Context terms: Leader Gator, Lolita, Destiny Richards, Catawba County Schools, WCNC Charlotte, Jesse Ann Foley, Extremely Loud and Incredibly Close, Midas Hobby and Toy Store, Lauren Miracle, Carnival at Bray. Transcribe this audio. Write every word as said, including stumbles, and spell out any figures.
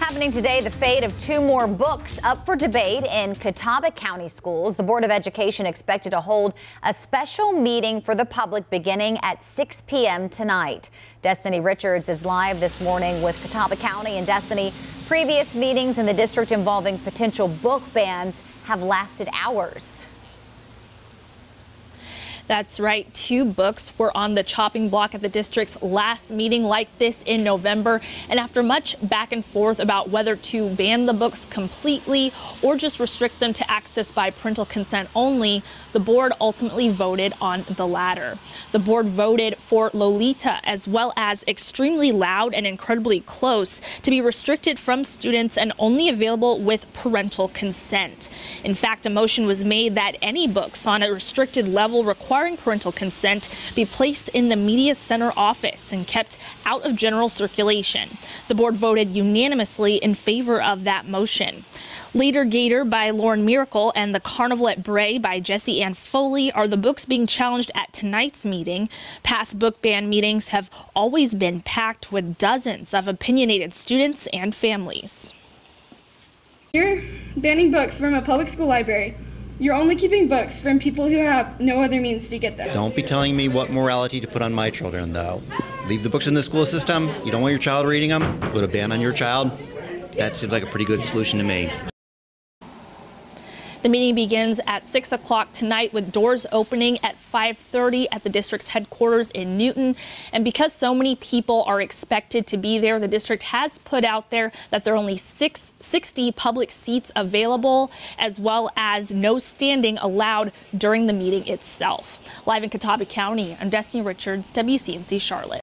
Happening today, the fate of two more books up for debate in Catawba County Schools. The Board of Education expected to hold a special meeting for the public beginning at six p m tonight. Destiny Richards is live this morning with Catawba County. And Destiny, previous meetings in the district involving potential book bans have lasted hours. That's right. Two books were on the chopping block at the district's last meeting like this in November. And after much back and forth about whether to ban the books completely or just restrict them to access by parental consent only, the board ultimately voted on the latter. The board voted for Lolita as well as Extremely Loud and Incredibly Close to be restricted from students and only available with parental consent. In fact, a motion was made that any books on a restricted level required parental consent be placed in the media center office and kept out of general circulation. The board voted unanimously in favor of that motion. Leader Gator by Lauren Miracle and The Carnival at Bray by Jesse Ann Foley are the books being challenged at tonight's meeting. Past book ban meetings have always been packed with dozens of opinionated students and families. You're banning books from a public school library. You're only keeping books from people who have no other means to get them. Don't be telling me what morality to put on my children, though. Leave the books in the school system. You don't want your child reading them? Put a ban on your child. That seems like a pretty good solution to me. The meeting begins at six o'clock tonight with doors opening at five thirty at the district's headquarters in Newton. And because so many people are expected to be there, the district has put out there that there are only six hundred sixty public seats available, as well as no standing allowed during the meeting itself. Live in Catawba County, I'm Destiny Richards, W C N C Charlotte.